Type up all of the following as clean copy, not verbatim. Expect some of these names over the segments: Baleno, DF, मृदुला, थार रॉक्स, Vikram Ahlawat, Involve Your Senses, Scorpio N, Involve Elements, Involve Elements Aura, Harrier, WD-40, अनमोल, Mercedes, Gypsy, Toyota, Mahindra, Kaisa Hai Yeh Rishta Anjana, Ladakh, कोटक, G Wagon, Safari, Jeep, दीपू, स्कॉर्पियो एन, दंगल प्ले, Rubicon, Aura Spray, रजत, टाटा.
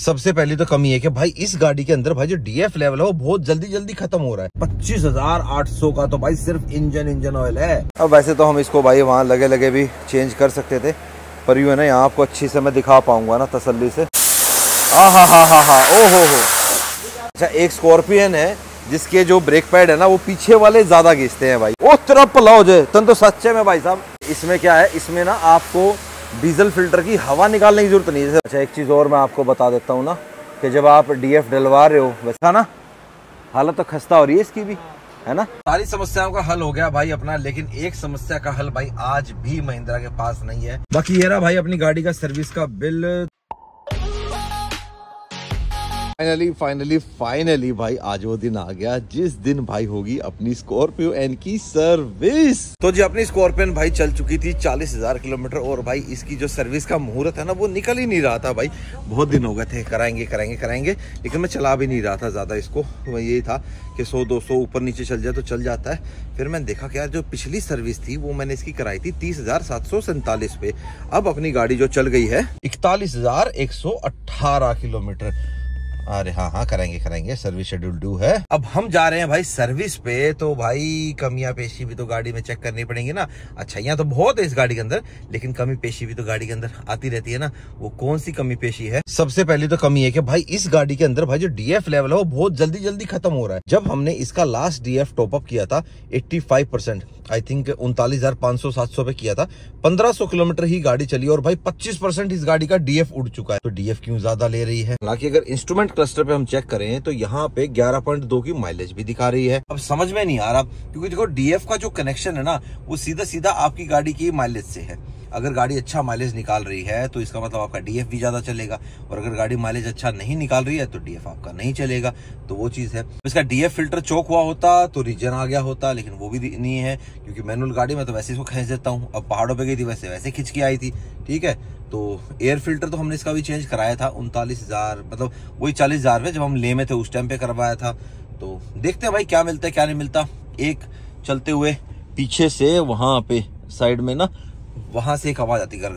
सबसे पहले तो कमी है कि भाई इस गाड़ी के अंदर भाई जो डीएफ लेवल है वो बहुत जल्दी जल्दी खत्म हो रहा है। 25,800 का तो भाई सिर्फ इंजन ऑयल है। अब वैसे तो हम इसको भाई वहाँ लगे लगे भी चेंज कर सकते थे, पर यूँ है ना यहाँ आपको अच्छे से मैं दिखा पाऊंगा ना तसल्ली से। आ हा हा हा हा ओ हो हो। अच्छा एक स्कॉर्पियन है जिसके जो ब्रेक पैड है ना वो पीछे वाले ज्यादा घिसते हैं भाई। ओ तेरा भला हो जाए तन तो सच्चे में भाई साहब। इसमें क्या है, इसमें ना आपको डीजल फिल्टर की हवा निकालने की जरूरत नहीं है। अच्छा एक चीज़ और मैं आपको बता देता हूँ ना कि जब आप डीएफ डलवा रहे हो वैसा ना हालत तो खस्ता हो रही है इसकी भी, है ना। सारी समस्याओं का हल हो गया भाई अपना, लेकिन एक समस्या का हल भाई आज भी महिंद्रा के पास नहीं है। बाकी ये रहा भाई अपनी गाड़ी का सर्विस का बिल। फाइनली भाई आज वो दिन आ गया जिस दिन भाई होगी अपनी स्कॉर्पियो एन की सर्विस। तो जी अपनी स्कॉर्पियो एन भाई चल चुकी थी 40,000 किलोमीटर और भाई इसकी जो सर्विस का मुहूर्त है ना वो निकल ही नहीं रहा था भाई। बहुत दिन हो गए थे कराएंगे, लेकिन मैं चला भी नहीं रहा था ज़्यादा इसको। यही था कि 100-200 ऊपर नीचे चल जाए तो चल जाता है। फिर मैंने देखा कि यार जो पिछली सर्विस थी वो मैंने इसकी कराई थी 30,747 पे। अब अपनी गाड़ी जो चल गई है 41,118 किलोमीटर। अरे हाँ हाँ कराएंगे सर्विस शेड्यूल ड्यू है। अब हम जा रहे हैं भाई सर्विस पे, तो भाई कमियां पेशी भी तो गाड़ी में चेक करनी पड़ेंगी ना। अच्छाइयां तो बहुत है इस गाड़ी के अंदर, लेकिन कमी पेशी भी तो गाड़ी के अंदर आती रहती है ना। वो कौन सी कमी पेशी है? सबसे पहली तो कमी है कि भाई इस गाड़ी के अंदर भाई जो डीएफ लेवल है वो बहुत जल्दी जल्दी खत्म हो रहा है। जब हमने इसका लास्ट डीएफ टॉपअप किया था 85% आई थिंक 39,500-700 पे किया था। 1,500 किलोमीटर ही गाड़ी चली और भाई 25% इस गाड़ी का डीएफ उड़ चुका है। तो डीएफ क्यों ज्यादा ले रही है? हालांकि अगर इंस्ट्रूमेंट क्लस्टर पे हम चेक करें तो यहाँ पे 11.2 की माइलेज भी दिखा रही है। अब समझ में नहीं आ रहा क्योंकि देखो डीएफ का जो कनेक्शन है ना वो सीधा आपकी गाड़ी की माइलेज से है। अगर गाड़ी अच्छा माइलेज निकाल रही है तो इसका मतलब आपका डीएफ भी ज़्यादा चलेगा, और अगर गाड़ी माइलेज अच्छा नहीं निकाल रही है तो डीएफ आपका नहीं चलेगा। तो वो चीज़ है। इसका डीएफ फिल्टर चोक हुआ होता तो रीजन आ गया होता, लेकिन वो भी नहीं है क्योंकि मैनुअल गाड़ी में तो वैसे इसको खींच देता हूँ। अब पहाड़ों पर गई थी वैसे खींच के आई थी, ठीक है। तो एयर फिल्टर तो हमने इसका भी चेंज कराया था 39,000 मतलब वही 40,000 में जब हम ले में थे उस टाइम पे करवाया था। तो देखते हैं भाई क्या मिलता है क्या नहीं मिलता। एक चलते हुए पीछे से वहाँ पे साइड में ना वहां से एक आवाज आती है गर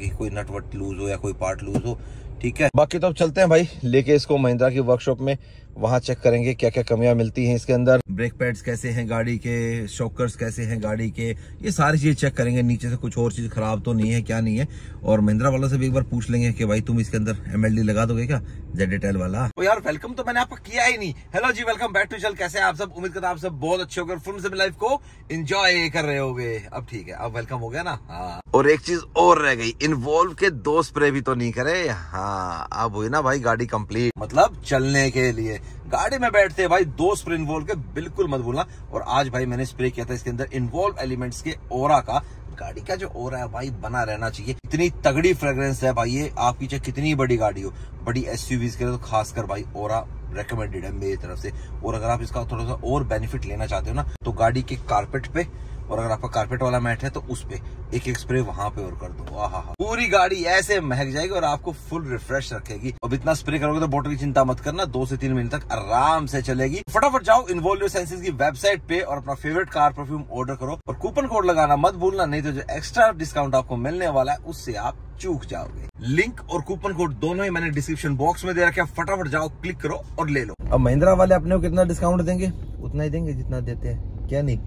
की, कोई नटवट लूज हो या कोई पार्ट लूज हो, ठीक है। बाकी तो अब चलते हैं भाई लेके इसको महिंद्रा की वर्कशॉप में, वहां चेक करेंगे क्या क्या कमियां मिलती हैं इसके अंदर। ब्रेक पैड्स कैसे हैं गाड़ी के, शॉकर्स कैसे हैं गाड़ी के, ये सारी चीज़ चेक करेंगे। नीचे से कुछ और चीज़ खराब तो नहीं है क्या नहीं है। और महिंद्रा वालों से भी एक बार पूछ लेंगे कि भाई तुम इसके अंदर MLD लगा दोगे क्या, ZDTL वाला। तो यार वेलकम तो मैंने आपका किया ही नहीं। Hello ji, welcome back to चल। कैसे आप सब? उम्मीद करता आप सब बहुत अच्छे होकर फुल से लाइफ को एंजॉय कर रहे होगे। अब ठीक है, अब वेलकम हो गया ना। हाँ, और एक चीज और रह गई, इन्वॉल्व के 2 स्प्रे भी तो नहीं करे। हाँ, अब हुई ना भाई गाड़ी कंप्लीट, मतलब चलने के लिए। गाड़ी में बैठते भाई 2 स्प्रे इन्वॉल्व के बिल्कुल मत भूलना। और आज भाई मैंने स्प्रे किया था इसके अंदर इन्वॉल्व एलिमेंट्स के ओरा का। गाड़ी का जो ओरा है भाई बना रहना चाहिए। इतनी तगड़ी फ्रेग्रेंस है भाई ये, आपकी चाहे कितनी बड़ी गाड़ी हो, बड़ी एसयूवीज के लिए तो खासकर भाई ओरा रेकमेंडेड है मेरी तरफ से। और अगर आप इसका थोड़ा सा और बेनिफिट लेना चाहते हो ना तो गाड़ी के कारपेट पे, और अगर आपका कारपेट वाला मैट है तो उस पे एक स्प्रे वहां पे और कर दो। आहा, पूरी गाड़ी ऐसे महक जाएगी और आपको फुल रिफ्रेश रखेगी। अब इतना स्प्रे करोगे तो बोतल की चिंता मत करना, 2 से 3 महीने तक आराम से चलेगी। फटाफट जाओ इन्वॉल्व योर सेंसेस की वेबसाइट पे और अपना फेवरेट कार परफ्यूम ऑर्डर करो, और कूपन कोड लगाना मत भूलना, नहीं तो जो एक्स्ट्रा डिस्काउंट आपको मिलने वाला है उससे आप चूक जाओगे। लिंक और कूपन कोड दोनों ही मैंने डिस्क्रिप्शन बॉक्स में दे रखे, फटाफट जाओ क्लिक करो और ले लो। अब महिंद्रा वाले अपने को कितना डिस्काउंट देंगे, उतना ही देंगे जितना देते हैं, क्या नहीं।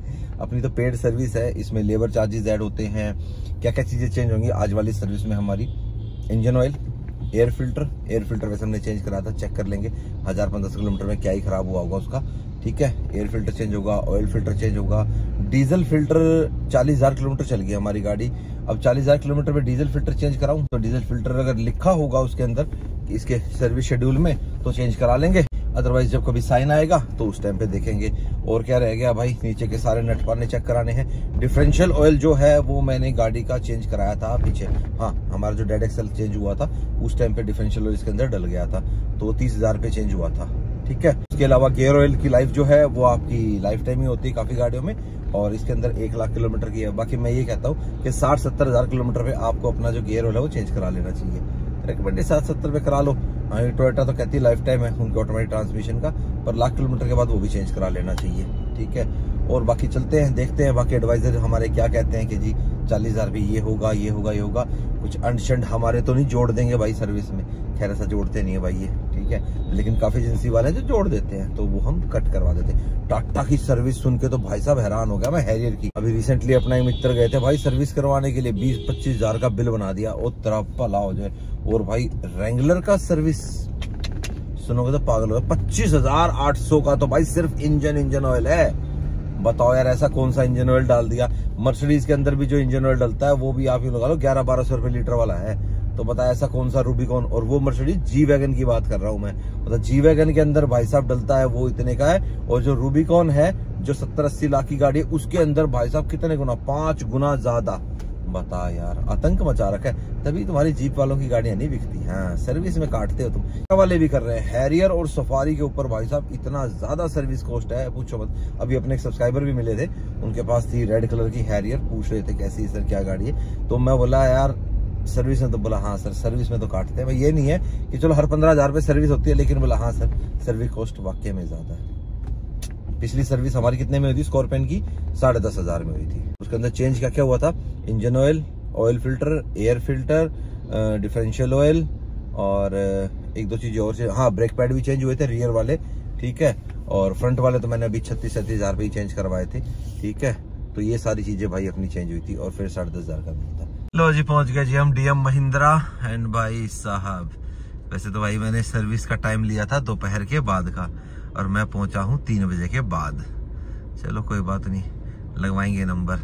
अपनी तो पेड सर्विस है, इसमें लेबर चार्जेस ऐड होते हैं। क्या क्या चीज़ें चेंज होंगी आज वाली सर्विस में हमारी? इंजन ऑयल, एयर फिल्टर वैसे हमने चेंज करा था, चेक कर लेंगे 1,000-1,500 किलोमीटर में क्या ही खराब हुआ होगा उसका, ठीक है। एयर फिल्टर चेंज होगा, ऑयल फिल्टर चेंज होगा। डीजल फिल्टर 40,000 किलोमीटर चल गई हमारी गाड़ी, अब 40,000 किलोमीटर में डीजल फिल्टर चेंज कराऊँ तो डीजल फिल्टर अगर लिखा होगा उसके अंदर इसके सर्विस शेड्यूल में तो चेंज करा लेंगे, अदरवाइज जब कभी साइन आएगा तो उस टाइम पे देखेंगे। और क्या रह गया भाई, नीचे के सारे नट पाने चेक कराने हैं। डिफरेंशियल ऑयल जो है वो मैंने गाड़ी का चेंज कराया था पीछे, हाँ हमारा जो डेड एक्सल चेंज हुआ था उस टाइम पे डिफरेंशियल ऑयल इसके अंदर डल गया था, तो 30,000 पे चेंज हुआ था, ठीक है। इसके अलावा गियर ऑयल की लाइफ जो है वो आपकी लाइफ टाइम ही होती है काफी गाड़ियों में, और इसके अंदर 1 लाख किलोमीटर की है। बाकी मैं ये कहता हूँ कि 60-70,000 किलोमीटर पे आपको अपना जो गियर ऑयल है वो चेंज करा लेना चाहिए। रेकमेंडेड 70 पे करा लो। टोयोटा तो कहती है लाइफ टाइम है उनके ऑटोमेटिक ट्रांसमिशन का, पर लाख किलोमीटर के बाद वो भी चेंज करा लेना चाहिए, ठीक है। और बाकी चलते हैं, देखते हैं बाकी एडवाइजर हमारे क्या कहते हैं कि जी 40,000 भी ये होगा ये होगा ये होगा, कुछ अंडशंड हमारे तो नहीं जोड़ देंगे भाई सर्विस में। खैर ऐसा जोड़ते नहीं है भाई ये, ठीक है, लेकिन काफी एजेंसी वाले हैं जो जोड़ देते हैं तो वो हम कट करवा देते हैं। टाटा की सर्विस सुन के तो भाई साहब हैरान हो गया मैं, हैरियर की। अभी रिसेंटली अपना एक मित्र गए थे भाई सर्विस करवाने के लिए, 20-25 हजार का बिल बना दिया और तरापा ला हो जाए। और भाई रेंगुलर का सर्विस सुनोगे तो पागल हो गए, 25,800 का तो भाई सिर्फ इंजन ऑयल है। बताओ यार ऐसा कौन सा इंजन ऑयल डाल दिया। मर्सिडीज के अंदर भी जो इंजन ऑयल डलता है वो भी आप ही लगा लो 1100-1200 रुपए लीटर वाला है, तो बताया ऐसा कौन सा रूबिकॉन, और वो मर्सिडीज जी वैगन की बात कर रहा हूं मैं, मतलब जी वैगन के अंदर भाई साहब डलता है वो इतने का है, और जो रूबिकॉन है जो 70-80 लाख की गाड़ी है उसके अंदर भाई साहब कितने गुना, 5 गुना ज्यादा। बता यार आतंक मचा रखा है, तभी तुम्हारी जीप वालों की गाड़ियां नहीं बिकती। हाँ सर्विस में काटते हो तुम, वाले भी कर रहे हैं। हैरियर और सफारी के ऊपर भाई साहब इतना ज्यादा सर्विस कॉस्ट है पूछो मत। अभी अपने एक सब्सक्राइबर भी मिले थे, उनके पास थी रेड कलर की हैरियर, पूछ रहे थे कैसी सर क्या गाड़ी है, तो मैं बोला यार सर्विस में, तो बोला हाँ सर सर्विस में तो काटते हैं। भाई ये नहीं है कि चलो हर 15,000 रुपये सर्विस होती है, लेकिन बोला हाँ सर सर्विस कॉस्ट वाकई में ज्यादा है। पिछली सर्विस हमारी कितने में हुई थी, स्कॉर्पियन की 10,500 में हुई थी। उसके अंदर चेंज क्या क्या हुआ था, engine oil, oil filter, air filter, differential oil और एक दो चीजें और, हाँ ब्रेक पैड भी चेंज हुए थे रियर वाले, ठीक है, और फ्रंट वाले तो मैंने अभी 36-37 हजार पे ही चेंज करवाए थे, ठीक है। तो ये सारी चीजें भाई अपनी चेंज हुई थी और फिर 10,500 का मिलता। लो जी पहुंच गए जी हम डीएम महिंद्रा एंड भाई साहब, वैसे तो भाई मैंने सर्विस का टाइम लिया था दोपहर के बाद का और मैं पहुंचा हूँ 3 बजे के बाद। चलो कोई बात नहीं, लगवाएंगे नंबर,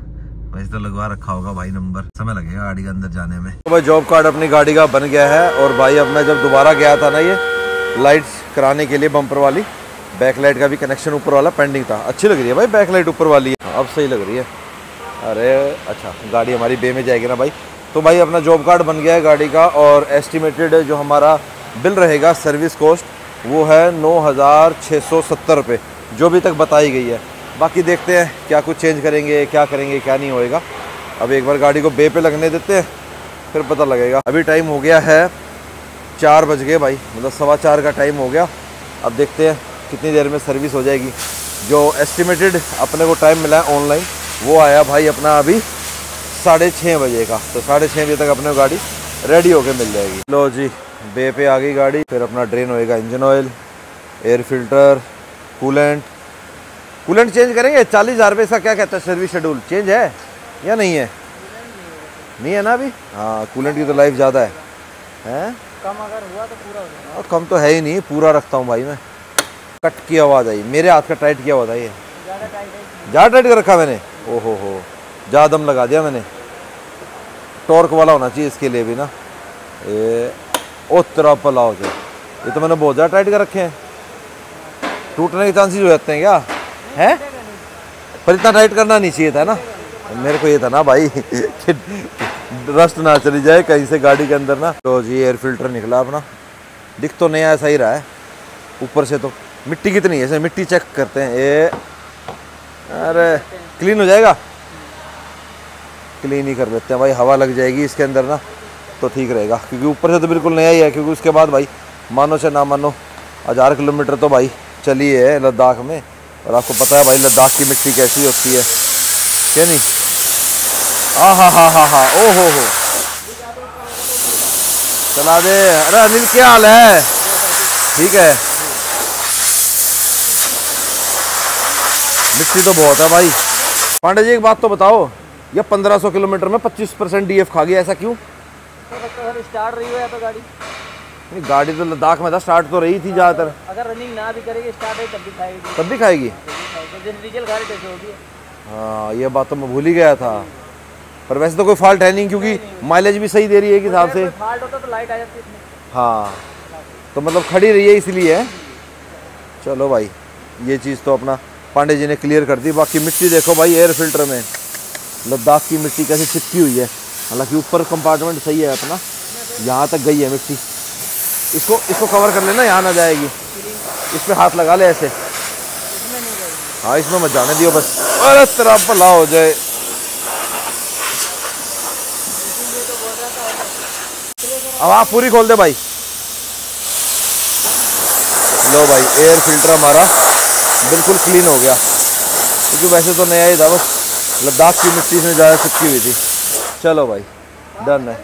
वैसे तो लगवा रखा होगा भाई नंबर, समय लगेगा गाड़ी के अंदर जाने में। तो भाई जॉब कार्ड अपनी गाड़ी का बन गया है, और भाई अब मैं जब दोबारा गया था ना ये लाइट्स कराने के लिए बम्पर वाली, बैकलाइट का भी कनेक्शन ऊपर वाला पेंडिंग था। अच्छी लग रही है भाई बैकलाइट ऊपर वाली, अब सही लग रही है। अरे अच्छा गाड़ी हमारी बे में जाएगी ना भाई। तो भाई अपना जॉब कार्ड बन गया है गाड़ी का, और एस्टिमेटेड जो हमारा बिल रहेगा सर्विस कॉस्ट वो है 9,670 रुपये जो अभी तक बताई गई है। बाकी देखते हैं क्या कुछ चेंज करेंगे क्या नहीं होएगा। अब एक बार गाड़ी को बे पे लगने देते हैं फिर पता लगेगा। अभी टाइम हो गया है 4 बज गए भाई, मतलब 4:15 का टाइम हो गया। अब देखते हैं कितनी देर में सर्विस हो जाएगी। जो एस्टिमेटेड अपने को टाइम मिला है ऑनलाइन वो आया भाई अपना अभी 6:30 बजे का, तो 6:30 बजे तक अपने गाड़ी रेडी होके मिल जाएगी। लो जी बे पे आ गई गाड़ी, फिर अपना ड्रेन होएगा engine oil, air filter, coolant change करेंगे। 40,000 रुपये इसका क्या कहता है सर्विस शेड्यूल, चेंज है या नहीं है? नहीं है ना अभी, हाँ कूलेंट की तो लाइफ ज़्यादा है, हैं कम अगर हुआ तो पूरा हो जाएगा। कम तो है ही नहीं, पूरा रखता हूँ भाई मैं। कट की आवाज़ आई, मेरे हाथ का टाइट किया हुआ था ये, ज़्यादा टाइट कर रखा मैंने, ओहो हो ज़्यादा दम लगा दिया मैंने। टॉर्क वाला होना चाहिए इसके लिए भी ना, ये ओ तेरा पला हो जाए, ये तो मैंने बहुत ज़्यादा टाइट कर रखे हैं, टूटने के चांसेस हो जाते हैं क्या है? पर इतना टाइट करना नहीं चाहिए था ना, मेरे को ये था ना भाई कि रस्ट ना चली जाए कहीं से गाड़ी के अंदर ना। तो जी एयर फिल्टर निकला अपना, दिख तो नया ऐसा ही रहा है ऊपर से, तो मिट्टी कितनी है ऐसे मिट्टी चेक करते हैं ये, अरे क्लीन हो जाएगा, क्लीन ही कर लेते हैं भाई, हवा लग जाएगी इसके अंदर ना तो ठीक रहेगा, क्योंकि ऊपर से तो बिल्कुल नया ही है। क्योंकि उसके बाद भाई मानो चाहे ना मानो 1000 किलोमीटर तो भाई चली है लद्दाख में, और आपको पता है भाई लद्दाख की मिट्टी कैसी होती है क्या नहीं। आ हा हा हा हा ओ हो चला दे। अरे अनिल क्या हाल है, ठीक है? मिट्टी तो बहुत है भाई। पांडे जी एक बात तो बताओ, यह 1500 किलोमीटर में 25% DF खा गया, ऐसा क्यों? स्टार्ट रही हो या तो गाड़ी नहीं, गाड़ी तो लद्दाख में था स्टार्ट तो रही थी ज़्यादातर, अगर रनिंग ना भी करेगी स्टार्ट है तब भी खाएगी। हाँ ये बात तो मैं भूल ही गया था, पर वैसे तो कोई फॉल्ट है नहीं क्योंकि माइलेज भी सही दे रही है कि हिसाब से। हाँ तो मतलब खड़ी रही है इसलिए। चलो भाई ये चीज़ तो अपना पांडे जी ने क्लियर कर दी। बाकी मिट्टी देखो भाई एयर फिल्टर में, लद्दाख की मिट्टी कैसी चिपकी हुई है, हालांकि ऊपर कंपार्टमेंट सही है अपना, यहाँ तक गई है मिट्टी। इसको कवर कर लेना, यहाँ ना जाएगी, इस पर हाथ लगा ले ऐसे, हाँ इसमें मत जाने दियो बस। अरे तेरा भला हो जाए। अब आप पूरी खोल दे भाई। लो भाई एयर फिल्टर हमारा बिल्कुल क्लीन हो गया। क्योंकि वैसे तो नया ही था, बस लद्दाख की मिट्टी इसमें ज़्यादा चिपकी हुई थी। चलो भाई डन है।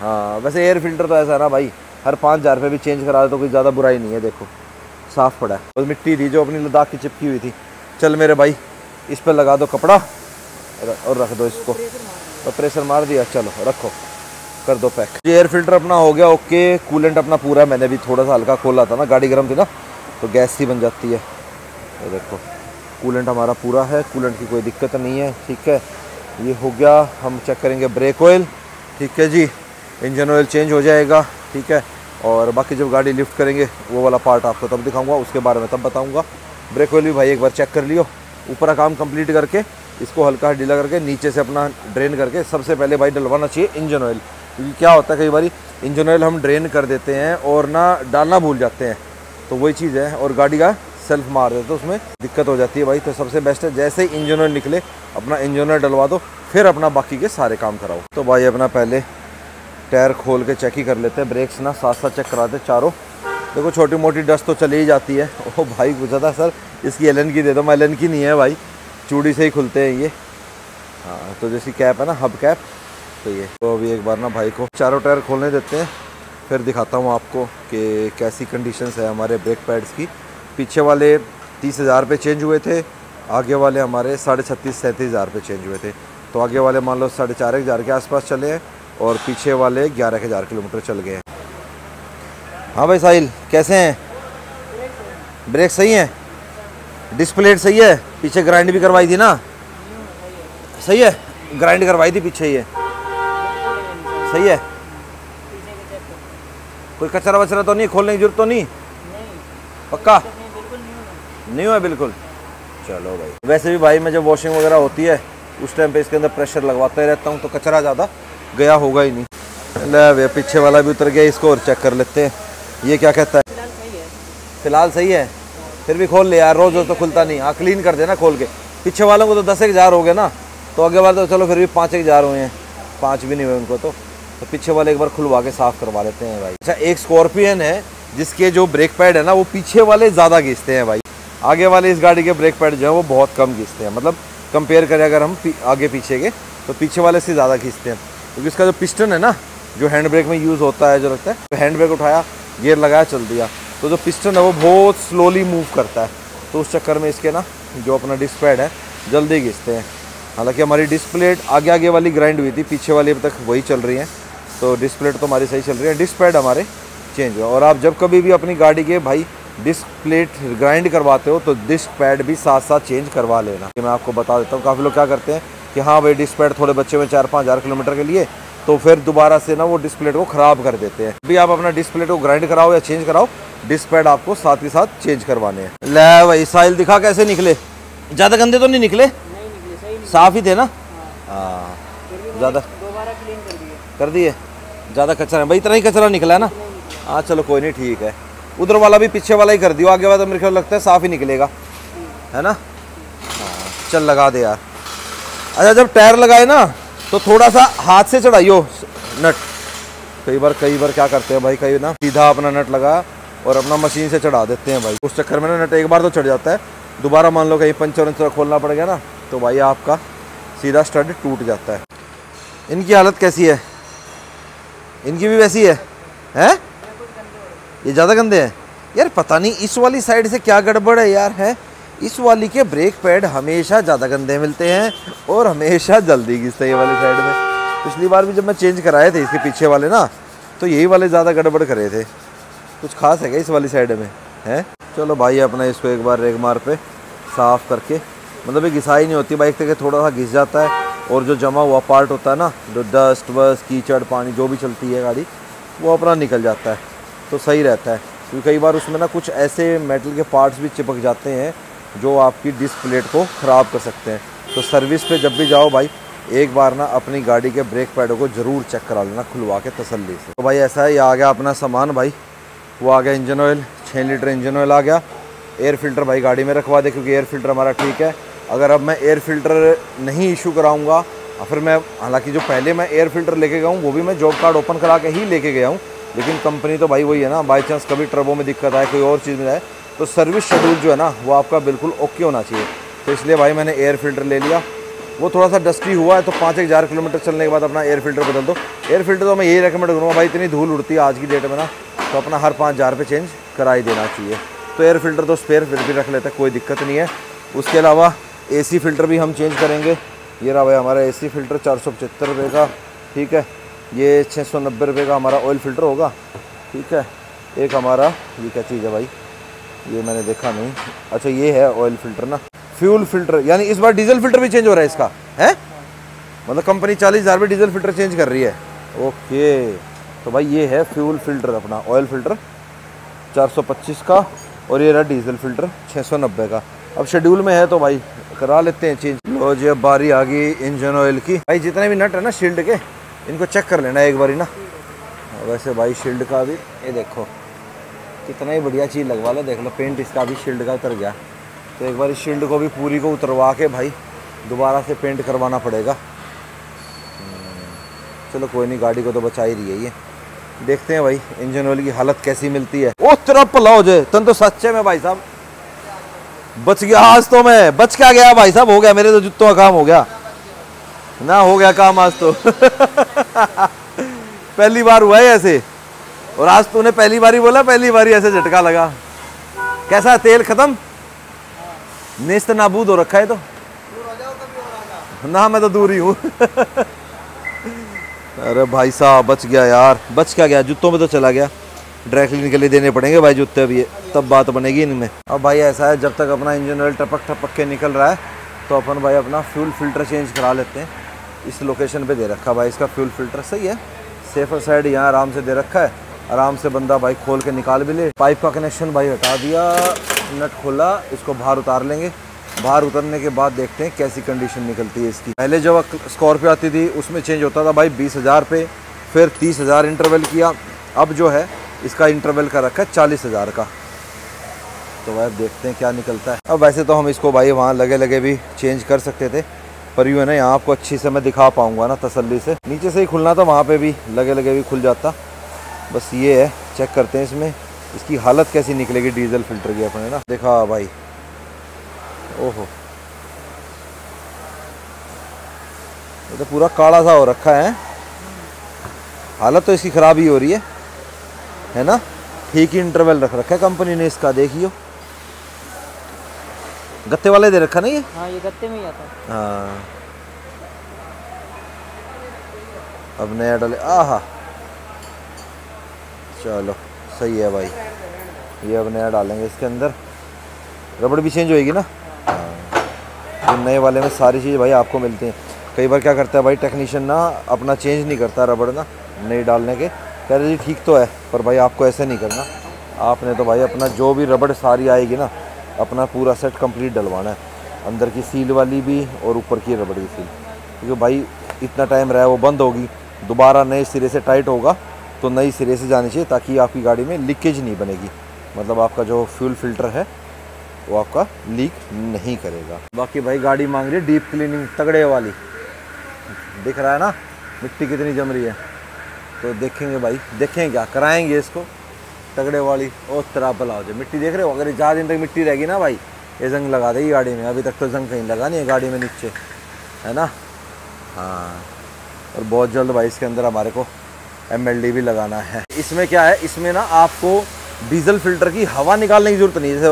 हाँ वैसे एयर फिल्टर तो ऐसा है ना भाई, हर 5000 रुपये भी चेंज करा दो तो कोई ज़्यादा बुराई नहीं है। देखो साफ़ पड़ा है और मिट्टी थी जो अपनी लद्दाख की चिपकी हुई थी। चल मेरे भाई इस पर लगा दो कपड़ा और रख दो इसको, तो प्रेशर मार दिया। चलो रखो, कर दो पैक। ये एयर फिल्टर अपना हो गया ओके। कूलेंट अपना पूरा है, मैंने भी थोड़ा सा हल्का खोला था ना, गाड़ी गर्म थी ना तो गैस ही बन जाती है। ये देखो कूलेंट हमारा पूरा है, कूलेंट की कोई दिक्कत नहीं है, ठीक है। ये हो गया, हम चेक करेंगे ब्रेक ऑयल, ठीक है जी। इंजन ऑयल चेंज हो जाएगा, ठीक है। और बाकी जब गाड़ी लिफ्ट करेंगे वो वाला पार्ट आपको तब दिखाऊँगा, उसके बारे में तब बताऊँगा। ब्रेक ऑयल भी भाई एक बार चेक कर लियो। ऊपर का काम कंप्लीट करके इसको हल्का ढीला करके नीचे से अपना ड्रेन करके सबसे पहले भाई डलवाना चाहिए इंजन ऑयल। क्योंकि क्या होता है कई बार इंजन ऑयल हम ड्रेन कर देते हैं और ना डालना भूल जाते हैं, तो वही चीज़ है। और गाड़ी का सेल्फ मार देते तो उसमें दिक्कत हो जाती है भाई। तो सबसे बेस्ट है जैसे ही इंजन ऑयल निकले अपना इंजन ऑयल डलवा दो, फिर अपना बाकी के सारे काम कराओ। तो भाई अपना पहले टायर खोल के चेक ही कर लेते हैं, ब्रेक्स ना साथ साथ चेक कराते चारों। देखो छोटी मोटी डस्ट तो चली ही जाती है। ओह भाई पूछा था सर इसकी एलन की दे दो, मैं एलन की नहीं है भाई, चूड़ी से ही खुलते हैं ये। हाँ तो जैसी कैप है ना हब कैप, तो ये तो अभी एक बार ना भाई को चारों टायर खोलने देते हैं, फिर दिखाता हूँ आपको कि कैसी कंडीशंस है हमारे ब्रेक पैड्स की। पीछे वाले 30,000 रुपये चेंज हुए थे, आगे वाले हमारे 36,500-37,000 रुपये चेंज हुए थे। तो आगे वाले मान लो 4,500 के आसपास चले हैं और पीछे वाले 11,000 किलोमीटर चल गए हैं। हाँ भाई साहिल कैसे हैं? ब्रेक सही हैं, डिस्प्लेट सही है, पीछे ग्राइंड भी करवाई थी ना, सही है ग्राइंड करवाई थी पीछे, ये सही है। कोई कचरा वचरा तो नहीं, खोलने की जरूरत तो नहीं, पक्का नहीं हुआ बिल्कुल। चलो भाई वैसे भी भाई मैं जब वॉशिंग वगैरह होती है उस टाइम पे इसके अंदर प्रेशर लगवाता ही रहता हूँ, तो कचरा ज़्यादा गया होगा ही नहीं। ले पीछे वाला भी उतर गया, इसको और चेक कर लेते हैं ये क्या कहता है। फिलहाल सही है, फिर भी खोल ले यार, रोज़ रोज़ तो खुलता नहीं। हाँ क्लीन कर देना खोल के। पीछे वालों को तो 10,000 हो गए ना, तो आगे वाले तो चलो फिर भी 5,000 हुए हैं, 5 भी नहीं हुए उनको तो पीछे वाले एक बार खुलवा के साफ़ करवा लेते हैं भाई। अच्छा एक स्कॉर्पियो एन है जिसके जो ब्रेक पैड है ना वो पीछे वाले ज़्यादा घिसते हैं भाई, आगे वाले इस गाड़ी के ब्रेक पैड जो है वो बहुत कम घिसते हैं। मतलब कंपेयर करें अगर हम आगे पीछे के, तो पीछे वाले से ज़्यादा घिसते हैं। क्योंकि इसका जो पिस्टन है ना जो हैंड ब्रेक में यूज़ होता है, जो लगता है तो हैंड ब्रेक उठाया गियर लगाया चल दिया, तो जो पिस्टन है वो बहुत स्लोली मूव करता है, तो उस चक्कर में इसके ना जो अपना डिस्क पैड है जल्दी घिसते हैं। हालांकि हमारी डिस्प्लेट आगे आगे वाली ग्राइंड हुई थी, पीछे वाली अब तक वही चल रही है, तो डिस्प्लेट तो हमारी सही चल रही है, डिस्क पैड हमारे चेंज हुआ। और आप जब कभी भी अपनी गाड़ी के भाई डिस्प्लेट ग्राइंड करवाते हो तो डिस्क पैड भी साथ साथ चेंज करवा लेना। मैं आपको बता देता हूँ काफ़ी लोग क्या करते हैं कि हाँ भाई डिस्क पैड थोड़े बच्चे में 4-5 हज़ार किलोमीटर के लिए, तो फिर दोबारा से ना वो डिस्प्लेट को ख़राब कर देते हैं। अभी आप अपना डिस्प्लेट को ग्राइंड कराओ या चेंज कराओ, डिस्क पैड आपको साथ ही साथ चेंज करवाने हैं। ले भाई साहिल दिखा कैसे निकले, ज़्यादा गंदे तो नहीं निकले, साफ़ ही थे ना। हाँ ज़्यादा कर दिए, ज़्यादा कचरा है भाई, इतना ही कचरा निकला है ना। हाँ चलो कोई नहीं ठीक है, उधर वाला भी पीछे वाला ही कर दियो, आगे वाला तो मेरे ख्याल लगता है साफ़ ही निकलेगा, है ना। चल लगा दे यार। अच्छा जब टायर लगाए ना तो थोड़ा सा हाथ से चढ़ाइयो नट, कई बार क्या करते हैं भाई, कई ना सीधा अपना नट लगा और अपना मशीन से चढ़ा देते हैं भाई, उस चक्कर में ना नट एक बार तो चढ़ जाता है, दोबारा मान लो कहीं पंचर वंचर खोलना पड़ गया ना तो भाई आपका सीधा स्टड टूट जाता है। इनकी हालत कैसी है? इनकी भी वैसी है हैं? ये ज़्यादा गंदे हैं यार, पता नहीं इस वाली साइड से क्या गड़बड़ है यार, है इस वाली के ब्रेक पैड हमेशा ज़्यादा गंदे मिलते हैं और हमेशा जल्दी घिसते हैं ये वाली साइड में। पिछली बार भी जब मैं चेंज कराए थे इसके पीछे वाले ना तो यही वाले ज़्यादा गड़बड़ करे थे। कुछ खास है क्या इस वाली साइड में है? चलो भाई अपना इसको एक बार रेग मार पे साफ़ करके, मतलब ये घिसाई नहीं होती बाइक तक, थोड़ा सा घिस जाता है और जो जमा हुआ पार्ट होता है ना जो डस्ट वस्ट कीचड़ पानी जो भी चलती है गाड़ी वो अपना निकल जाता है, तो सही रहता है। क्योंकि कई बार उसमें ना कुछ ऐसे मेटल के पार्ट्स भी चिपक जाते हैं जो आपकी डिस्क प्लेट को ख़राब कर सकते हैं। तो सर्विस पे जब भी जाओ भाई एक बार ना अपनी गाड़ी के ब्रेक पैडों को ज़रूर चेक करा लेना खुलवा के तसल्ली से। तो भाई ऐसा है, ये आ गया अपना सामान भाई, वो आ गया engine oil, 6 litre engine oil आ गया। एयर फिल्टर भाई गाड़ी में रखवा दे क्योंकि एयर फिल्टर हमारा ठीक है। अगर अब मैं एयर फिल्टर नहीं इशू कराऊंगा फिर मैं, हालांकि जो पहले मैं एयर फिल्टर लेके गया हूँ वो भी मैं जॉब कार्ड ओपन करा के ही लेके गया हूँ, लेकिन कंपनी तो भाई वही है ना, बाई चांस कभी ट्रबो में दिक्कत आए कोई और चीज़ में आए तो सर्विस शेड्यूल जो है ना वो आपका बिल्कुल ओके होना चाहिए। तो इसलिए भाई मैंने एयर फिल्टर ले लिया। वो थोड़ा सा डस्टी हुआ है तो 5-1000 किलोमीटर चलने के बाद अपना एयर फिल्टर बदल दो। एयर फिल्टर तो मैं यही रेकमेंड करूँगा भाई, इतनी धूल उड़ती है आज की डेट में ना, तो अपना हर 5000 पे चेंज करा ही देना चाहिए। तो एयर फिल्टर तो स्पेयर फिर भी रख लेते हैं, कोई दिक्कत नहीं है। उसके अलावा एसी फिल्टर भी हम चेंज करेंगे। ये रहा भाई हमारा एसी फिल्टर 475 रुपये का, ठीक है। ये 690 रुपये का हमारा ऑयल फिल्टर होगा, ठीक है। एक हमारा ये क्या चीज़ है भाई, ये मैंने देखा नहीं। अच्छा ये है ऑयल फिल्टर ना, फ्यूल फिल्टर, यानी इस बार डीजल फिल्टर भी चेंज हो रहा है इसका, है मतलब कंपनी 40000 में डीजल फिल्टर चेंज कर रही है। ओके तो भाई ये है फ्यूल फिल्टर अपना, ऑयल फिल्टर 425 का, और ये रहा डीजल फिल्टर 690 का। अब शेड्यूल में है तो भाई करा लेते हैं चेंज। और जो बारी आ गई इंजन ऑयल की, भाई जितने भी नट है ना शील्ड के, इनको चेक कर लेना एक बारी ना। वैसे भाई शील्ड का भी ये देखो कितना ही बढ़िया चीज़ लगवा लो, देख लो पेंट इसका भी शील्ड का उतर गया। तो एक बार इस शील्ड को भी पूरी को उतरवा के भाई दोबारा से पेंट करवाना पड़ेगा। चलो कोई नहीं, गाड़ी को तो बचा ही रही है ये। देखते हैं भाई इंजन ऑयल की हालत कैसी मिलती है। ओ तेरा भला हो जाए, तन तो सच्चे में भाई साहब बच गया आज तो, मैं बच क्या गया भाई साहब, हो गया मेरे तो जुत्तों का काम, हो गया ना, हो गया काम आज तो। पहली बार हुआ है ऐसे, और आज तूने पहली बार ही बोला, पहली बार ही ऐसे झटका लगा। कैसा तेल खत्म, नेस्त नाबूद हो रखा है तो ना, मैं तो दूर ही हूँ। अरे भाई साहब बच गया यार, बच क्या गया, जूतों में तो चला गया। ड्राई क्लीन के लिए देने पड़ेंगे भाई जूते अब, ये तब बात बनेगी इनमें। अब भाई ऐसा है जब तक अपना इंजन ऑयल टपक टपक के निकल रहा है तो अपन भाई अपना फ्यूल फिल्टर चेंज करा लेते हैं। इस लोकेशन पे दे रखा भाई इसका फ्यूल फिल्टर, सही है, सेफर साइड यहाँ आराम से दे रखा है, आराम से बंदा भाई खोल के निकाल भी ले। पाइप का कनेक्शन भाई हटा दिया, नट खोला, इसको बाहर उतार लेंगे। बाहर उतरने के बाद देखते हैं कैसी कंडीशन निकलती है इसकी। पहले जब स्कॉर्पियो आती थी उसमें चेंज होता था भाई 20000 पे, फिर 30000 इंटरवल किया, अब जो है इसका इंटरवल का रखा है 40000 का। तो भाई देखते हैं क्या निकलता है। अब वैसे तो हम इसको भाई वहाँ लगे लगे भी चेंज कर सकते थे, पर यूँ है ना यहाँ आपको अच्छी से मैं दिखा पाऊँगा ना तसल्ली से। नीचे से ही खुलना था, वहाँ पर भी लगे लगे भी खुल जाता। बस ये है, चेक करते हैं इसमें इसकी हालत कैसी निकलेगी डीजल फिल्टर की अपने ना। देखा भाई, ओहो ये तो पूरा काला सा हो रखा है, हालत तो इसकी ख़राब ही हो रही है ना। ठीक ही इंटरवल रख रखा है कंपनी ने इसका, देखियो गत्ते वाले दे रखा ना ये, हाँ ये गत्ते में ही आता है। हाँ अब नया डाले, आहा चलो सही है भाई। ये अब नया डालेंगे इसके अंदर, रबड़ भी चेंज होएगी ना। तो नए वाले में सारी चीज़ भाई आपको मिलती हैं। कई बार क्या करता है भाई टेक्नीशियन ना अपना चेंज नहीं करता रबड़ ना, नहीं डालने के कह रहे जी ठीक तो है, पर भाई आपको ऐसे नहीं करना। आपने तो भाई अपना जो भी रबड़ सारी आएगी ना, अपना पूरा सेट कंप्लीट डलवाना है, अंदर की सील वाली भी और ऊपर की रबड़ की सील, क्योंकि भाई इतना टाइम रहा है वो बंद होगी, दोबारा नए सिरे से टाइट होगा तो नई सिरे से जानी चाहिए, ताकि आपकी गाड़ी में लीकेज नहीं बनेगी। मतलब आपका जो फ्यूल फिल्टर है वो आपका लीक नहीं करेगा। बाकी भाई गाड़ी मांग रही है डीप क्लीनिंग तगड़े वाली, दिख रहा है ना मिट्टी कितनी जम रही है, तो देखेंगे भाई, देखेंगे क्या कराएंगे इसको तगड़े वाली। और तेरा भला हो जाए, मिट्टी देख रहे हो, अगर 4 दिन तक मिट्टी रहेगी ना भाई ये जंग लगा देगी गाड़ी में। अभी तक तो जंग कहीं लगा नहीं है गाड़ी में नीचे, है ना। हाँ और बहुत जल्द भाई इसके अंदर हमारे को MLD भी लगाना है। इसमें क्या है, इसमें ना आपको डीजल फिल्टर की हवा निकालने की जरूरत नहीं, जैसे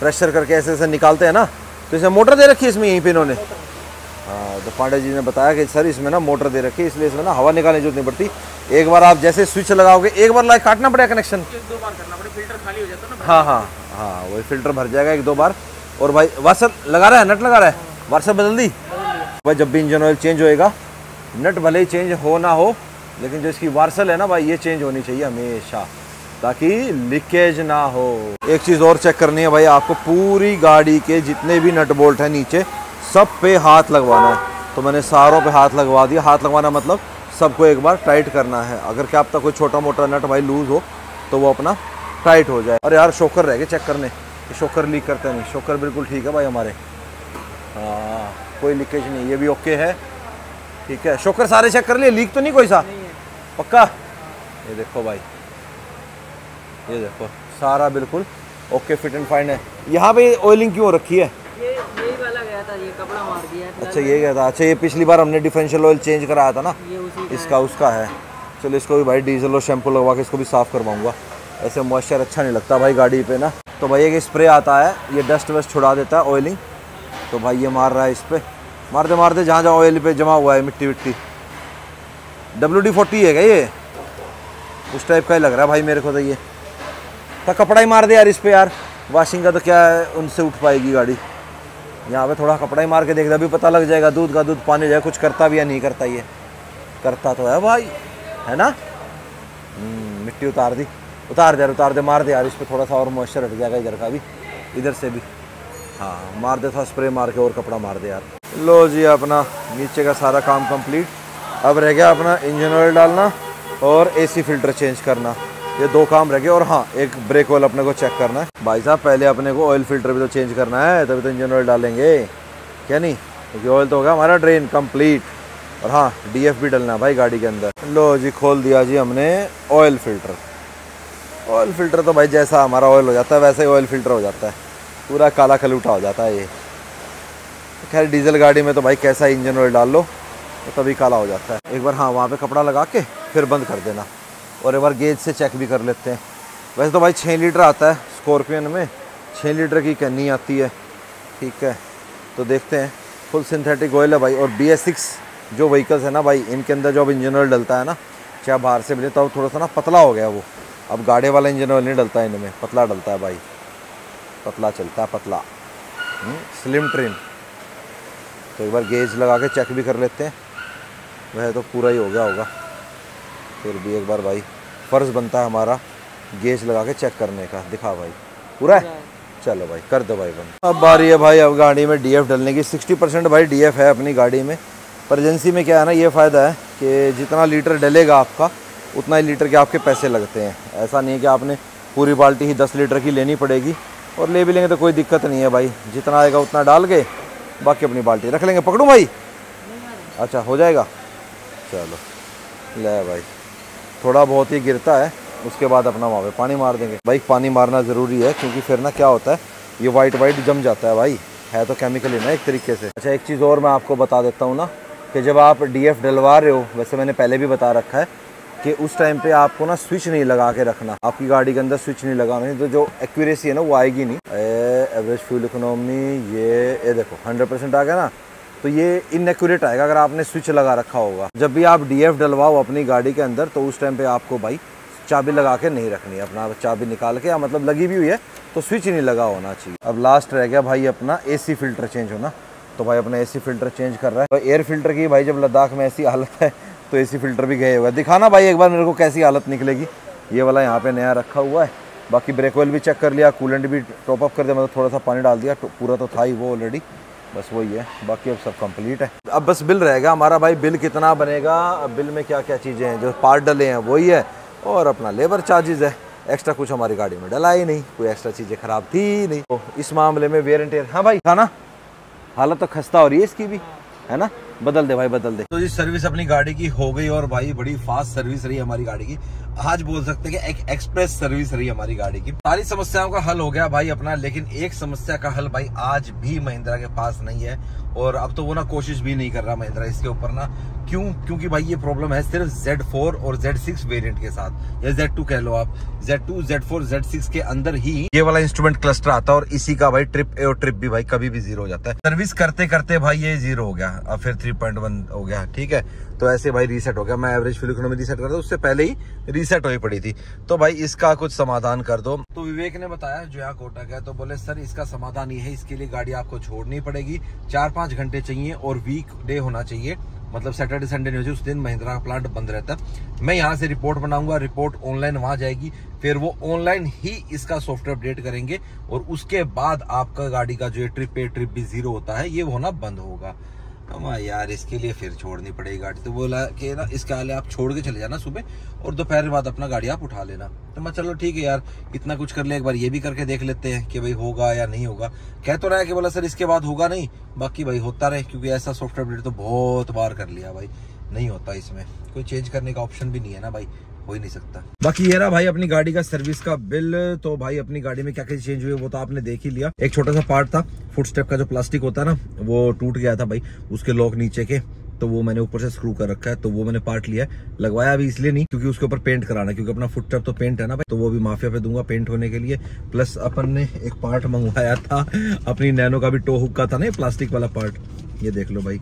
प्रेशर करके ऐसे ऐसे निकालते हैं ना, तो इसमें मोटर दे रखी है इसमें, यहीं पे इन्होंने। हाँ तो पांडे जी ने बताया कि सर इसमें ना मोटर दे रखी है, इसलिए इसमें ना हवा निकालने की जरूरत नहीं पड़ती। एक बार आप जैसे स्विच लगाओगे, एक बार लाइट काटना पड़ेगा कनेक्शन, 2 बार करना पड़ेगा, फिल्टर खाली हो जाता है ना। हाँ हाँ हाँ वही, फिल्टर भर जाएगा 1-2 बार। और भाई वार्सर लगा रहा है, नट लगा रहा है, वार्सर बदल दी भाई। जब भी इंजन ऑयल चेंज होएगा, नट भले ही चेंज हो ना हो, लेकिन जो इसकी वार्सल है ना भाई ये चेंज होनी चाहिए हमेशा, ताकि लीकेज ना हो। एक चीज़ और चेक करनी है भाई आपको, पूरी गाड़ी के जितने भी नट बोल्ट हैं नीचे सब पे हाथ लगवाना है। तो मैंने सारों पे हाथ लगवा दिया। हाथ लगवाना मतलब सबको एक बार टाइट करना है। अगर क्या आपका कोई छोटा मोटा नट भाई लूज़ हो तो वो अपना टाइट हो जाए। अरे यार शोकर रह गए चेक करने, शोकर लीक करते नहीं, शोकर बिल्कुल ठीक है भाई हमारे, हाँ कोई लीकेज नहीं, ये भी ओके है, ठीक है। शोकर सारे चेक कर लिए, लीक तो नहीं कोई सा, पक्का। ये देखो भाई, ये देखो सारा बिल्कुल ओके, फिट एंड फाइन है। यहाँ पे ऑयलिंग क्यों रखी है, ये यही वाला गया था, ये कपड़ा मार दिया है। अच्छा ये क्या था? अच्छा ये पिछली बार हमने डिफरेंशियल ऑयल चेंज कराया था ना, ये उसका है। चलो इसको भी भाई डीजल और शैम्पू लगवा के इसको भी साफ़ करवाऊँगा। ऐसे मॉइस्चर अच्छा नहीं लगता भाई गाड़ी पे ना। तो भाई एक स्प्रे आता है, ये डस्ट वस्ट छुड़ा देता है ऑयलिंग। तो भाई ये मार रहा है इस पर, मारते मारते जहाँ जहाँ ऑयल पे जमा हुआ है मिट्टी विट्टी। WD-40 है क्या ये? उस टाइप का ही लग रहा है भाई मेरे को तो। ये तो कपड़ा ही मार दे यार इस पर यार, वाशिंग का तो क्या है, उनसे उठ पाएगी गाड़ी। यहाँ पे थोड़ा कपड़ा ही मार के देखता, अभी पता लग जाएगा दूध का दूध पानी जाए कुछ करता भी या नहीं करता। ये करता तो है भाई, है ना। मिट्टी उतार दी, उतार दे मार दे यार इस पर, थोड़ा सा और मॉइस्चर हट जाएगा इधर का भी, इधर से भी। हाँ मार दे था स्प्रे मार के और कपड़ा मार दे यार। लो जी अपना नीचे का सारा काम कंप्लीट। अब रह गया अपना इंजन ऑयल डालना और एसी फिल्टर चेंज करना, ये दो काम रह गए। और हाँ एक ब्रेक ऑयल अपने को चेक करना है। भाई साहब पहले अपने को ऑयल फिल्टर भी तो चेंज करना है, तभी तो इंजन ऑयल डालेंगे क्या नहीं, क्योंकि ऑयल तो होगा हमारा ड्रेन कंप्लीट। और हाँ DF भी डालना भाई गाड़ी के अंदर। लो जी खोल दिया जी हमने ऑयल फिल्टर। ऑयल फिल्टर तो भाई जैसा हमारा ऑयल हो जाता है वैसे ही ऑयल फिल्टर हो जाता है, पूरा काला कलूटा हो जाता है ये। खैर डीजल गाड़ी में तो भाई कैसा इंजन ऑयल डाल लो तो तभी काला हो जाता है। एक बार हाँ वहाँ पे कपड़ा लगा के फिर बंद कर देना, और एक बार गेज से चेक भी कर लेते हैं। वैसे तो भाई 6 लीटर आता है स्कॉर्पियन में, 6 लीटर की कैनी आती है, ठीक है। तो देखते हैं, फुल सिंथेटिक ऑयल है भाई। और BS6 जो व्हीकल्स है ना भाई, इनके अंदर जो अब इंजन ऑयल डलता है ना, चाहे बाहर से मिले तो थोड़ा सा ना पतला हो गया वो। अब गाड़े वाला इंजन ऑयल नहीं डलता है इनमें, पतला डलता है भाई, पतला चलता है, पतला स्लिम ट्रिम। तो एक बार गेज लगा के चेक भी कर लेते हैं, वह तो पूरा ही हो गया होगा। फिर भी एक बार भाई फ़र्ज़ बनता है हमारा गेज लगा के चेक करने का। दिखा भाई पूरा है, चलो भाई कर दो भाई बंद। अब बारी है भाई अब गाड़ी में DF डलने की। 60% भाई DF है अपनी गाड़ी में। पर एजेंसी में क्या है ना, ये फ़ायदा है कि जितना लीटर डलेगा आपका उतना ही लीटर के आपके पैसे लगते हैं। ऐसा नहीं है कि आपने पूरी बाल्टी ही 10 लीटर की लेनी पड़ेगी, और ले भी लेंगे तो कोई दिक्कत नहीं है भाई, जितना आएगा उतना डाल के बाकी अपनी बाल्टी रख लेंगे। पकड़ूं भाई? अच्छा हो जाएगा, चलो ले भाई। थोड़ा बहुत ही गिरता है, उसके बाद अपना वहाँ पे पानी मार देंगे भाई। पानी मारना ज़रूरी है, क्योंकि फिर ना क्या होता है ये वाइट वाइट जम जाता है भाई, है तो केमिकल ही ना एक तरीके से। अच्छा एक चीज़ और मैं आपको बता देता हूँ ना, कि जब आप DF डलवा रहे हो, वैसे मैंने पहले भी बता रखा है कि उस टाइम पे आपको ना स्विच नहीं लगा के रखना, आपकी गाड़ी के अंदर स्विच नहीं लगाना है, तो जो एक्यूरेसी है ना वो आएगी नहीं। एवरेज फ्यूल इकोनॉमी ये देखो 100% आ गया ना, तो ये इनएक्यूरेट आएगा अगर आपने स्विच लगा रखा होगा। जब भी आप DF डलवाओ अपनी गाड़ी के अंदर, तो उस टाइम पे आपको भाई चाबी लगा के नहीं रखनी है, अपना चाबी निकाल के, या मतलब लगी भी हुई है तो स्विच नहीं लगा होना चाहिए। अब लास्ट रह गया भाई अपना AC फिल्टर चेंज होना। तो भाई अपना AC फिल्टर चेंज कर रहा है। एयर फिल्टर की भाई जब लद्दाख में ऐसी हालत है तो AC फिल्टर भी गए हुआ है। दिखाना भाई एक बार मेरे को कैसी हालत निकलेगी। ये वाला यहाँ पे नया रखा हुआ है। बाकी ब्रेक ऑयल भी चेक कर लिया, कूलेंट भी टॉपअप कर दिया, मतलब थोड़ा सा पानी डाल दिया, तो पूरा तो था ही वो ऑलरेडी, बस वही है। बाकी अब सब कंप्लीट है। अब बस बिल रहेगा हमारा भाई, बिल कितना बनेगा, बिल में क्या क्या चीज़ें हैं, जो पार्ट डले हैं वही है, और अपना लेबर चार्जेज़ है। एक्स्ट्रा कुछ हमारी गाड़ी में डला ही नहीं, कोई एक्स्ट्रा चीज़ें खराब थी नहीं, तो इस मामले में वेयर एंड टेयर। हाँ भाई खाना हालत तो खस्ता हो रही है इसकी भी, है ना, बदल दे भाई बदल दे। तो जी सर्विस अपनी गाड़ी की हो गई, और भाई बड़ी फास्ट सर्विस रही हमारी गाड़ी की। आज बोल सकते हैं कि एक एक्सप्रेस सर्विस रही हमारी गाड़ी की। सारी समस्याओं का हल हो गया भाई अपना, लेकिन एक समस्या का हल भाई आज भी महिंद्रा के पास नहीं है। और अब तो वो ना कोशिश भी नहीं कर रहा महिंद्रा इसके ऊपर ना, क्योंकि भाई ये प्रॉब्लम है सिर्फ Z4 और Z6 वेरिएंट के साथ, या Z2 कह लो आप। Z2 Z4 Z6 के अंदर ही ये वाला इंस्ट्रूमेंट क्लस्टर आता है, और इसी का भाई ट्रिप ए और ट्रिप बी भाई कभी भी जीरो हो जाता है। सर्विस करते करते भाई ये जीरो हो गया, अब फिर 3.1 हो गया, ठीक है। तो ऐसे भाई रीसेट हो गया। मैं एवरेज फ्यूल इकोनॉमी रीसेट करता, उससे पहले ही रीसेट होनी पड़ी थी। तो भाई इसका कुछ समाधान कर दो। तो विवेक ने बताया जो यहाँ कोटक है, तो बोले सर इसका समाधान ये है, इसके लिए गाड़ी आपको छोड़नी पड़ेगी, 4-5 घंटे चाहिए, और वीक डे होना चाहिए, मतलब सैटरडे संडे नहीं होती, उस दिन महिंद्रा का प्लांट बंद रहता है। मैं यहाँ से रिपोर्ट बनाऊंगा, रिपोर्ट ऑनलाइन वहाँ जाएगी, फिर वो ऑनलाइन ही इसका सॉफ्टवेयर अपडेट करेंगे, और उसके बाद आपका गाड़ी का जो ट्रिप ए ट्रिप भी जीरो होता है ये होना बंद होगा। हाँ यार इसके लिए फिर छोड़नी पड़ेगी गाड़ी। तो बोला कि ना इसके लिए आप छोड़ के चले जाना सुबह, और दोपहर बाद अपना गाड़ी आप उठा लेना। तो मैं चलो ठीक है यार, इतना कुछ कर ले, एक बार ये भी करके देख लेते हैं कि भाई होगा या नहीं होगा। कह तो रहा है कि बोला सर इसके बाद होगा नहीं, बाकी भाई होता रहे, क्योंकि ऐसा सॉफ्टवेयर अपडेट तो बहुत बार कर लिया भाई, नहीं होता, इसमें कोई चेंज करने का ऑप्शन भी नहीं है ना भाई, हो ही नहीं सकता। बाकी ये रहा भाई अपनी गाड़ी का सर्विस का बिल। तो भाई अपनी गाड़ी में क्या क्या चेंज हुई वो तो आपने देख ही लिया। एक छोटा सा पार्ट था फुटस्टेप का, जो प्लास्टिक होता है ना, वो टूट गया था भाई, उसके लॉक नीचे के, तो वो मैंने ऊपर से स्क्रू कर रखा है, तो वो मैंने पार्ट लिया है। लगवाया अभी इसलिए नहीं क्योंकि उसके ऊपर पेंट कराना है, क्योंकि अपना फुटस्टेप तो पेंट है ना भाई, तो वो भी माफिया पे दूंगा पेंट होने के लिए। प्लस अपन ने एक पार्ट मंगवाया था अपनी नैनो का भी, टो हुक का था ना प्लास्टिक वाला पार्ट, ये देख लो भाई,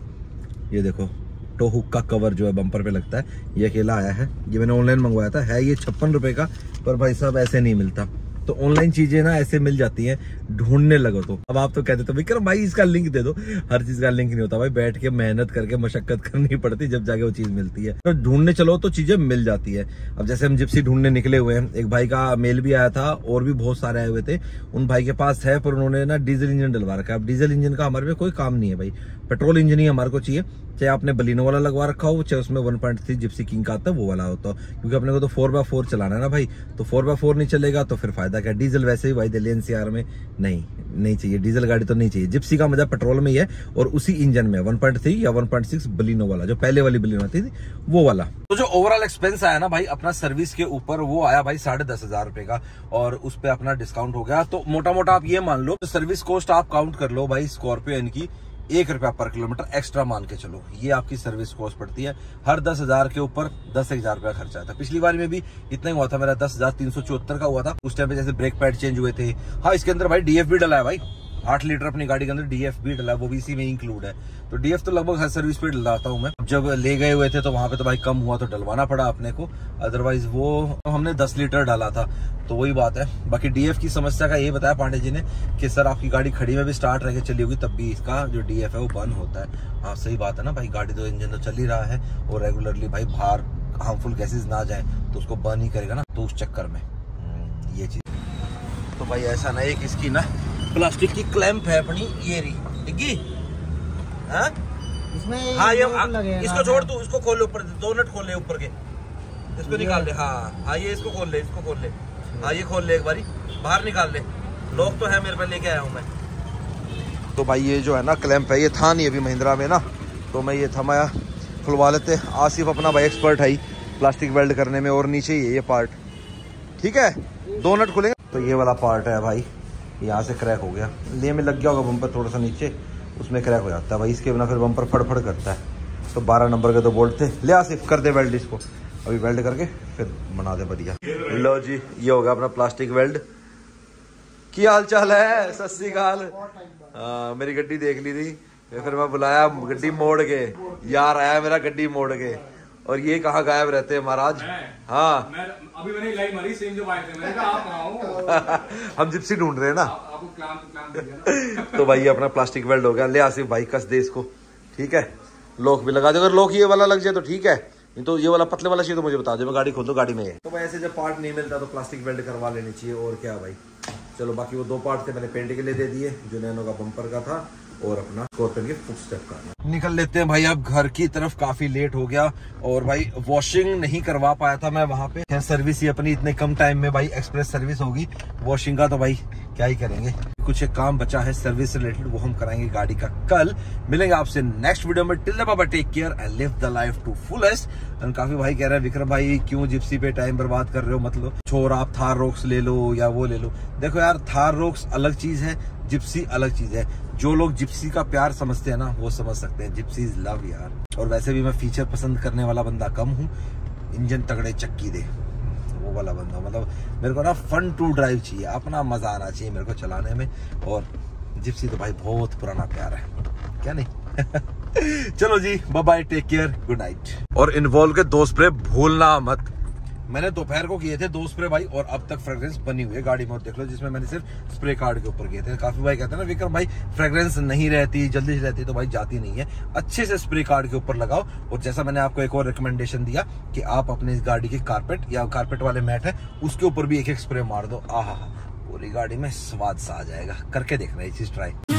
ये देखो टो हुक का कवर जो है बम्पर पे लगता है, ये अकेला आया है, ये मैंने ऑनलाइन मंगवाया था। है ये 56 रुपये का, पर भाई साहब ऐसे नहीं मिलता, तो ऑनलाइन चीजें ना ऐसे मिल जाती हैं, ढूंढने लगो तो। अब आप तो कहते तो विक्रम भाई इसका लिंक दे दो, हर चीज का लिंक नहीं होता भाई, बैठ के मेहनत करके मशक्कत करनी पड़ती जब जाके वो चीज मिलती है। तो ढूंढने चलो तो चीजें मिल जाती है। अब जैसे हम जिप्सी ढूंढने निकले हुए हैं, एक भाई का मेल भी आया था और भी बहुत सारे आए हुए थे, उन भाई के पास है पर उन्होंने ना डीजल इंजन डलवा रखा है। अब डीजल इंजन का हमारे में कोई काम नहीं है भाई, पेट्रोल इंजन ही हमारे को चाहिए, चाहे आपने बलिनो वाला लगवा रखा हो, चाहे उसमें 1.3 जिप्सी किंग का आता है वो वाला होता हो, क्योंकि अपने को तो 4x4 चलाना है ना भाई, तो 4x4 नहीं चलेगा तो फिर फायदा क्या। डीजल वैसे भी भाई दिल्ली एनसीआर में नहीं चाहिए, डीजल गाड़ी तो नहीं चाहिए। जिप्सी का मजा पेट्रोल में ही है, और उसी इंजन में 1.3 या 1.6 बलिनो वाला, जो पहले वाली बलिनो आती थी वो वाला। तो जो ओवरऑल एक्सपेंस आया ना भाई अपना सर्विस के ऊपर, वो आया भाई 10,500 रुपए का, और उस पर अपना डिस्काउंट हो गया। तो मोटा मोटा आप ये मान लो, सर्विस कॉस्ट आप काउंट कर लो भाई, स्कॉर्पियो एन की 1 रुपया पर किलोमीटर एक्स्ट्रा मान के चलो, ये आपकी सर्विस कॉस्ट पड़ती है। हर 10,000 के ऊपर 10,000 रुपया खर्चा आता है। पिछली बार में भी इतना ही हुआ था मेरा, 10,374 का हुआ था। उस टाइम पे जैसे ब्रेक पैड चेंज हुए थे। हाँ, इसके अंदर भाई डीएफ भी डला है भाई, 8 लीटर अपनी गाड़ी के अंदर डीएफ भी डला, वो भी इसी में इंक्लूड है। तो डीएफ तो लगभग हर सर्विस पे डलाता हूँ मैं। जब ले गए हुए थे तो वहां पे तो भाई कम हुआ तो डलवाना पड़ा अपने को, अदरवाइज वो हमने 10 लीटर डाला था, तो वही बात है। बाकी डीएफ की समस्या का ये बताया पांडे जी ने कि सर आपकी गाड़ी खड़ी में भी स्टार्ट रह के चली होगी तब भी इसका जो डीएफ है वो बंद होता है। हाँ सही बात है ना भाई, गाड़ी तो इंजन तो चल ही रहा है, और रेगुलरली भाई बाहर हार्मफुल गैसेज ना जाए तो उसको बर्न ही करेगा ना, तो उस चक्कर में ये चीज। तो भाई ऐसा ना है कि इसकी ना प्लास्टिक की क्लैंप है अपनी, ये रही इसमें, हाँ ये इसको छोड़ तू, इसको खोल ऊपर, 2 नट खोल ले ऊपर के, इसको निकाल ले। हाँ ये इसको खोल ले, इसको खोल ले, हाँ ये खोल ले, एक बारी बाहर निकाल ले, लोग तो है मेरे पे, लेके आया हूँ मैं। तो भाई ये जो है ना क्लैंप है, ये था नहीं अभी महिंद्रा में ना, तो मैं ये थमाया खुलवा लेते। आसिफ अपना भाई एक्सपर्ट है प्लास्टिक वेल्ड करने में, और नीचे ये पार्ट ठीक है, 2 नट खुलेंगे। तो ये वाला पार्ट है भाई, यहाँ से क्रैक हो गया, ले में लग गया होगा बम्पर थोड़ा सा नीचे, उसमें क्रैक हो जाता है भाई, इसके बिना फिर बम्पर फड़फड़ करता है। तो 12 नंबर के तो बोल्ट थे, ले आसिफ कर दे वेल्ड इसको, अभी वेल्ड करके फिर बना दे बढ़िया। लो जी ये हो गया अपना प्लास्टिक वेल्ड। क्या हाल चाल है, सत श्री अकाल। मेरी गड्डी देख ली थी, फिर मैं बुलाया गड्डी मोड़ के, यार आया मेरा गड्डी मोड़ के, और ये कहाँ गायब रहते हैं महाराज। हाँ मैं, अभी मैंने लाइन मारी सेम जो वायर थे, मैंने कहा आप हम जिप्सी ढूंढ रहे हैं ना, आपको क्लाम दे दिया ना। तो भाई अपना प्लास्टिक वेल्ड हो गया, ले आसिफ भाई कस दे इसको, ठीक है। लॉक भी लगा दे, अगर लॉक ये वाला लग जाए तो ठीक है, नहीं तो ये वाला पतले वाला चाहिए तो मुझे बता दो, मैं गाड़ी खोल दूँ, गाड़ी में है। तो भाई ऐसे जब पार्ट नहीं मिलता तो प्लास्टिक वेल्ड करवा लेनी चाहिए, और क्या भाई। चलो बाकी वो 2 पार्ट थे मैंने पेंट के लिए दे दिए, जो नैनो का बम्पर का था और अपना स्कॉर्पियो के फुटस्टेप का। निकल लेते हैं भाई अब घर की तरफ, काफी लेट हो गया, और भाई वॉशिंग नहीं करवा पाया था मैं वहाँ पे, सर्विस ही अपनी इतने कम टाइम में भाई एक्सप्रेस सर्विस होगी, वॉशिंग का तो भाई क्या ही करेंगे। कुछ एक काम बचा है सर्विस रिलेटेड, वो हम कराएंगे गाड़ी का कल। मिलेंगे आपसे नेक्स्ट वीडियो में, till then take care and live the life to fullest. काफी भाई कह रहे हैं विक्रम भाई क्यों जिप्सी पे टाइम बर्बाद कर रहे हो, मतलब छोर आप थार रॉक्स ले लो या वो ले लो। देखो यार, थार रॉक्स अलग चीज है, जिप्सी अलग चीज है। जो लोग जिप्सी का प्यार समझते हैं ना वो समझ सकते हैं, जिप्सी इज लव यार। और वैसे भी मैं फीचर पसंद करने वाला बंदा कम हूँ, इंजन तगड़े चक्की दे वो वाला बंदा, मतलब मेरे को ना फन टू ड्राइव चाहिए, अपना मजा आना चाहिए मेरे को चलाने में, और जिप्सी तो भाई बहुत पुराना प्यार है, क्या नहीं। चलो जी bye bye, take care, good night. और इन्वॉल्व के 2 स्प्रे भूलना मत, मैंने दोपहर को किए थे 2 स्प्रे भाई, और अब तक फ्रेग्रेंस बनी हुई है गाड़ी में, और देख लो जिसमें मैंने सिर्फ स्प्रे कार्ड के ऊपर किए थे। काफी भाई कहते हैं ना विक्रम भाई फ्रेग्रेंस नहीं रहती, जल्दी से रहती, तो भाई जाती नहीं है, अच्छे से स्प्रे कार्ड के ऊपर लगाओ। और जैसा मैंने आपको एक और रिकमेंडेशन दिया कि आप अपने इस गाड़ी के कारपेट या कारपेट वाले मैट है उसके ऊपर भी 1-1 स्प्रे मार दो, आहा पूरी गाड़ी में स्वाद सा आ जाएगा। करके देखना ये चीज ट्राई।